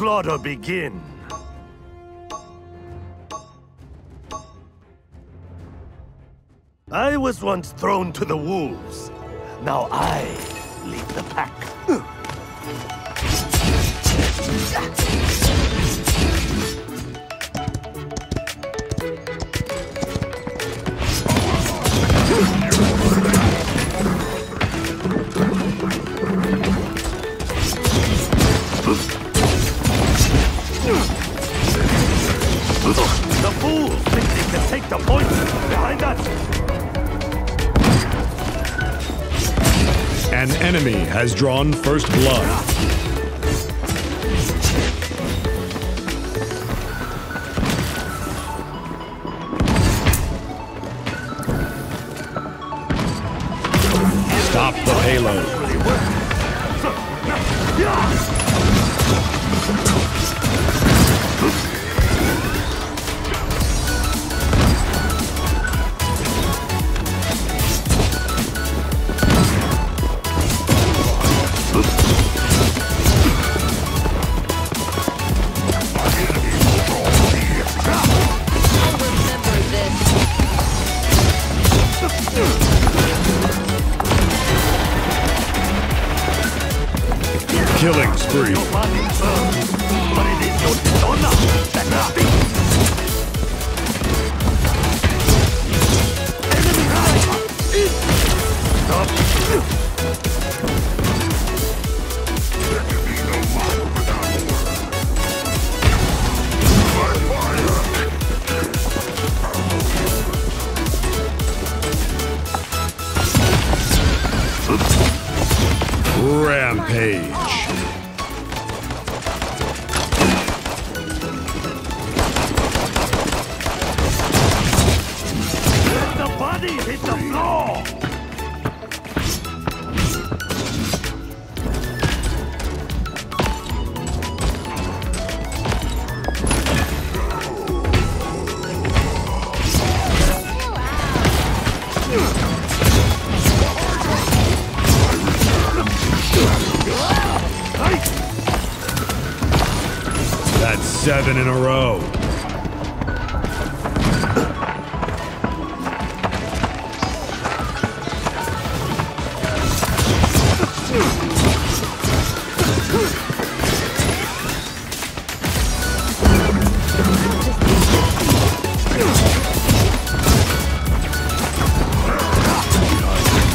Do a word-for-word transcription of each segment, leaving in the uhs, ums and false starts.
slaughter begin. I was once thrown to the wolves. Now I lead the pack. The fools think they can take the points behind us. An enemy has drawn first blood. Killing spree. Rampage. That's seven in a row.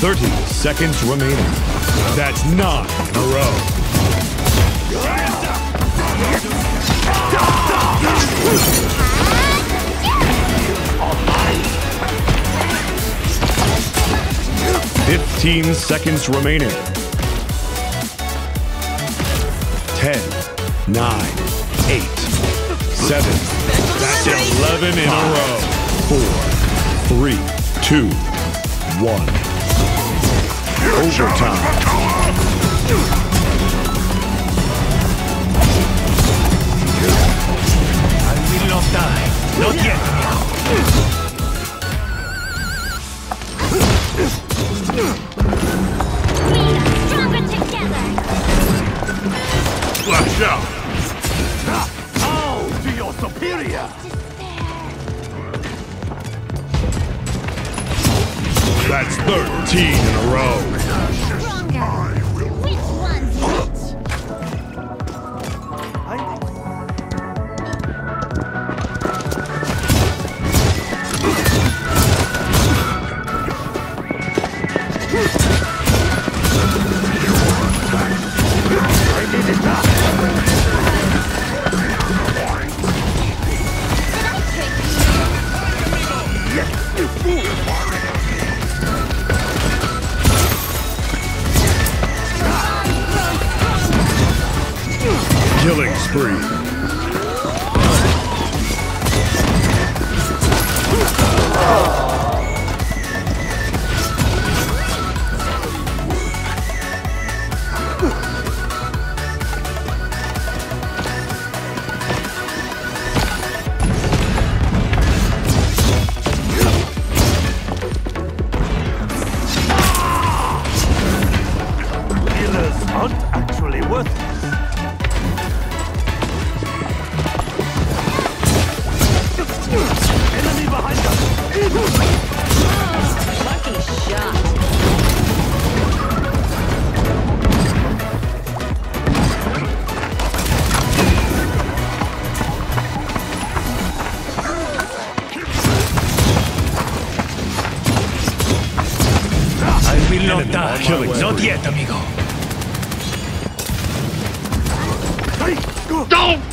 Thirty seconds remaining. That's nine in a row. Fifteen seconds remaining. Ten, nine, eight, seven, that's eleven in a row. Four, three, two, one. Overtime. Not die. Not yet. We are stronger together. Flash out. Bow to your superior. That's thirteen in a row. Stronger. Which one's which? Killing spree. Killers aren't actually worth it. Not that. Killing. Not yet, amigo. Hey, go. Don't.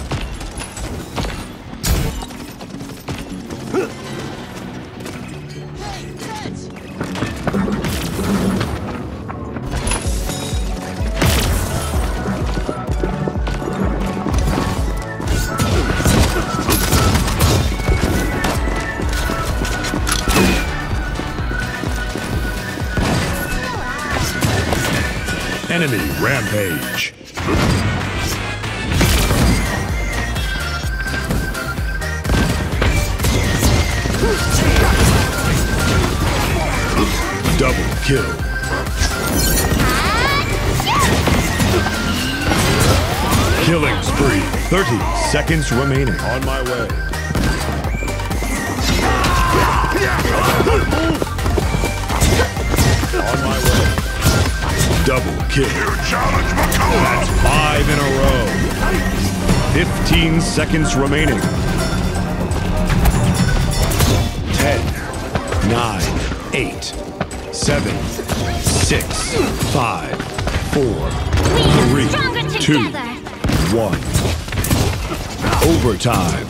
Enemy rampage. Double kill. Killing spree. thirty seconds remaining. On my way. On my way. Double kill. You challenge McCullough. That's five in a row. Fifteen seconds remaining. Ten, nine, eight, seven, six, five, four, three, two, one. Overtime.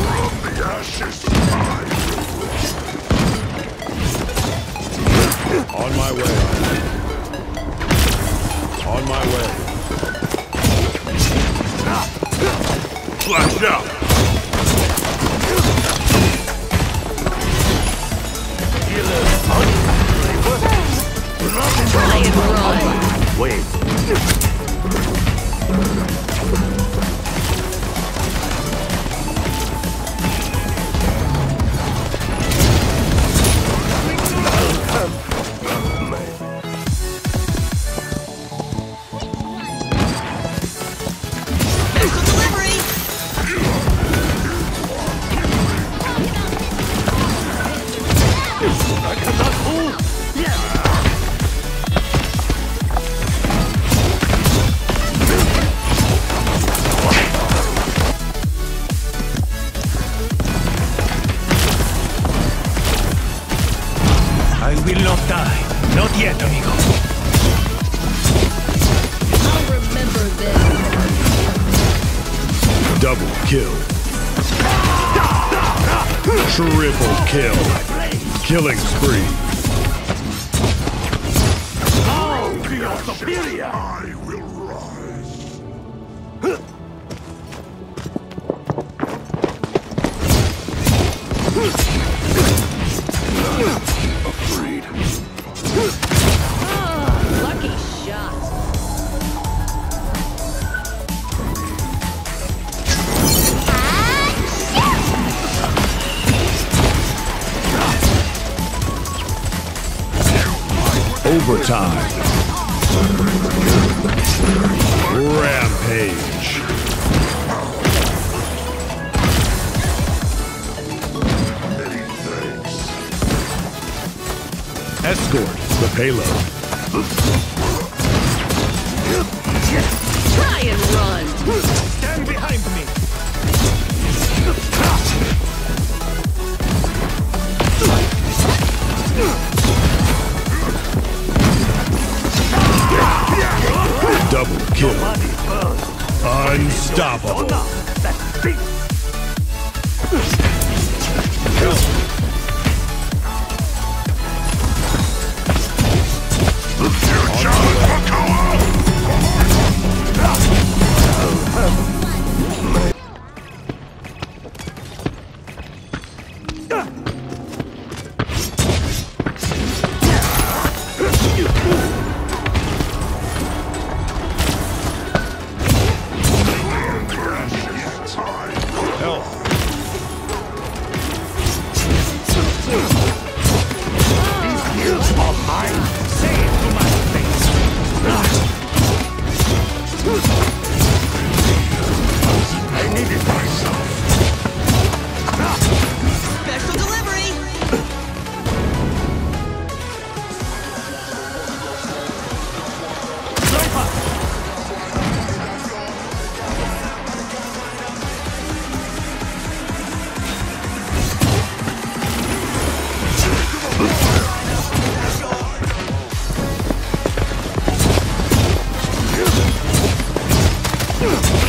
From the ashes of time. On my way. On my way. Flash out. Wait. I will not die. Not yet, amigo. I'll remember this. Double kill. Triple kill. Killing spree. Oh, we are superior. I will rise. Agreed. Oh, lucky shot. Overtime. Rampage. Escort the payload. Try and run. Stand behind me. Double kill. Unstoppable.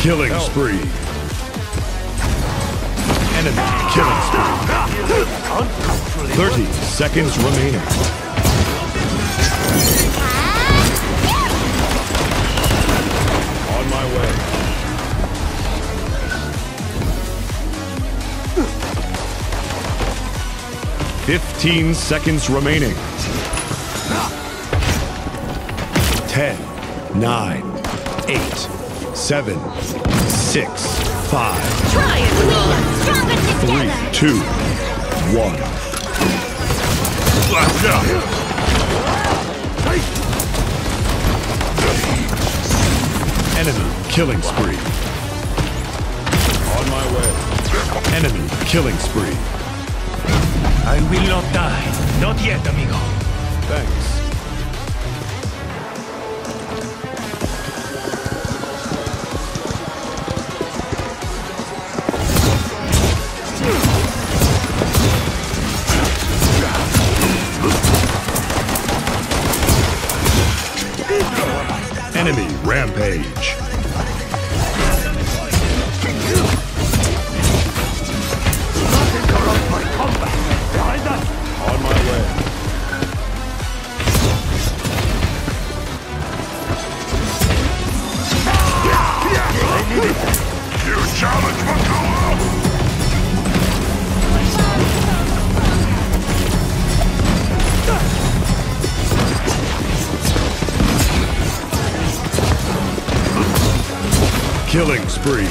Killing spree. Enemy killing spree. Thirty seconds remaining. On my way. Fifteen seconds remaining. Ten, nine, eight, seven, six, five, try and roll it together. Three, two, one. Enemy killing spree. On my way. Enemy killing spree. I will not die. Not yet, amigo. Thanks. Enemy rampage. On my way. You challenge Makula! Killing spree.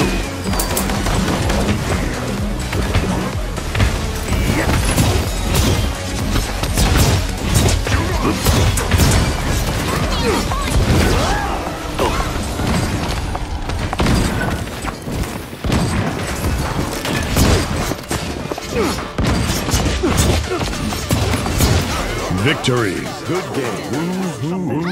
Victory. Good game.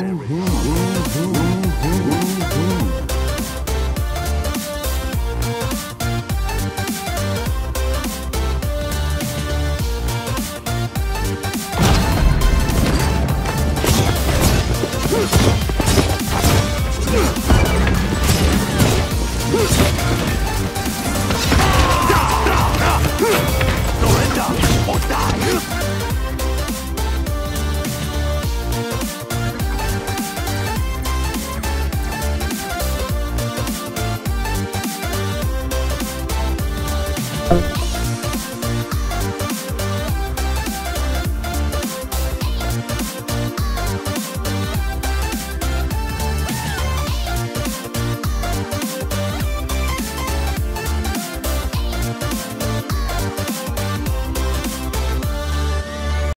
Okay.